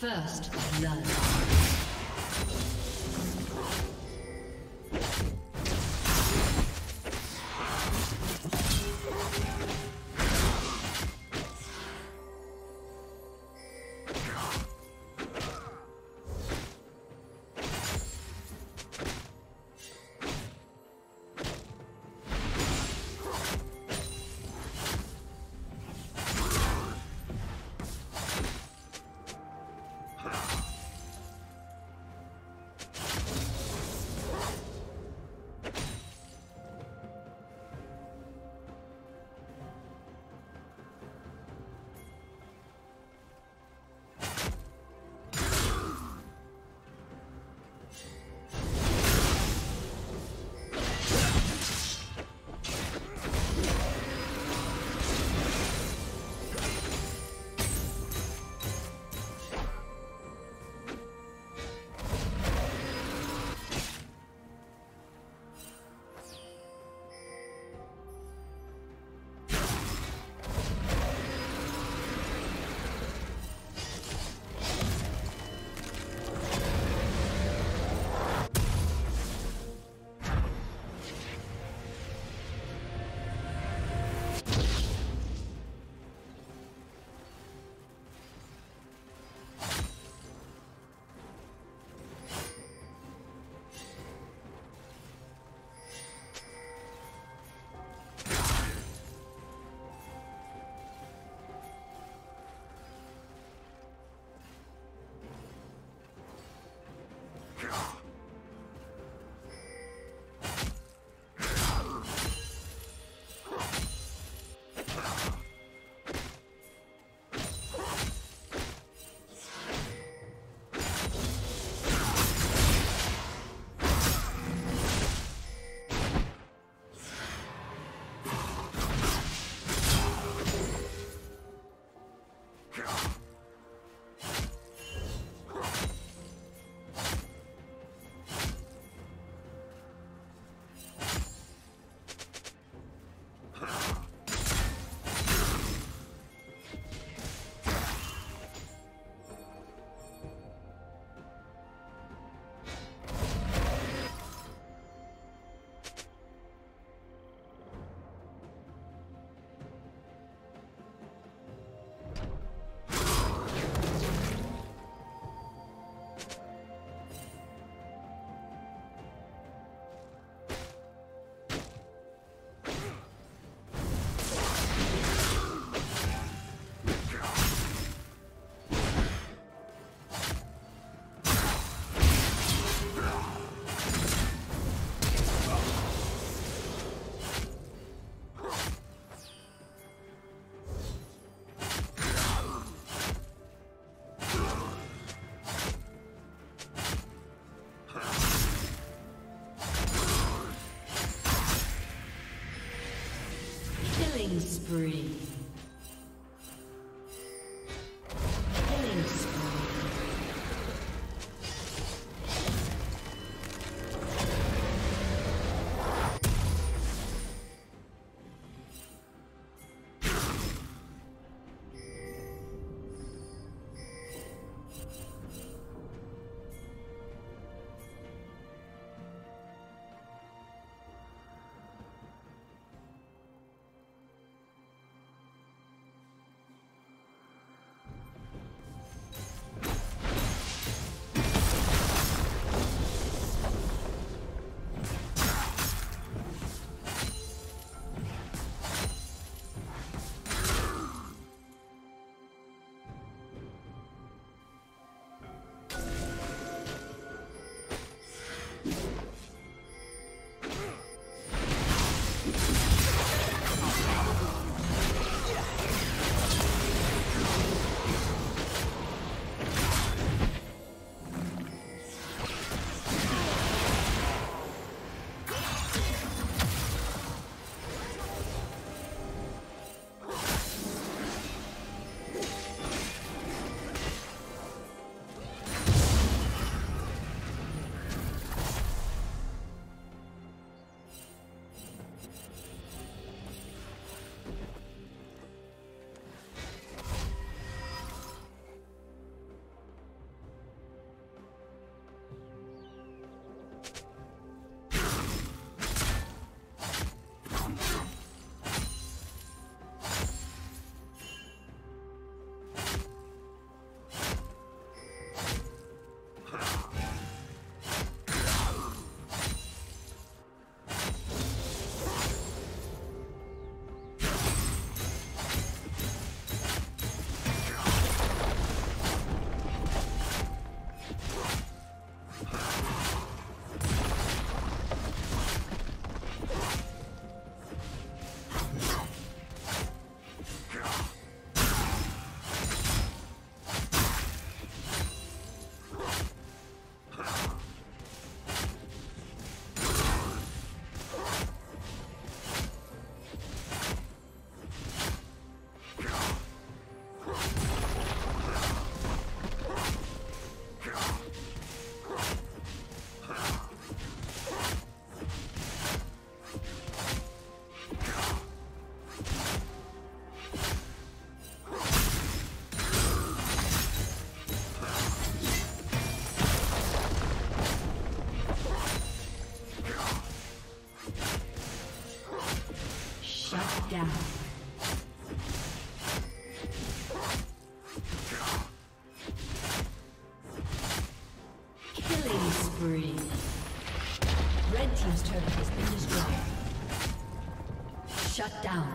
First blood. Spree. Killing spree. Shut down.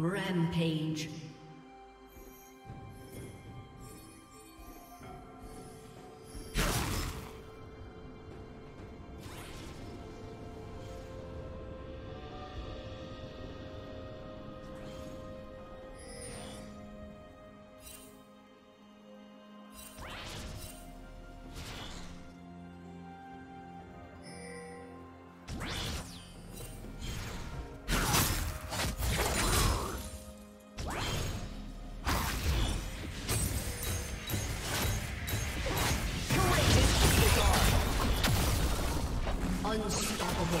Rampage. Unstoppable.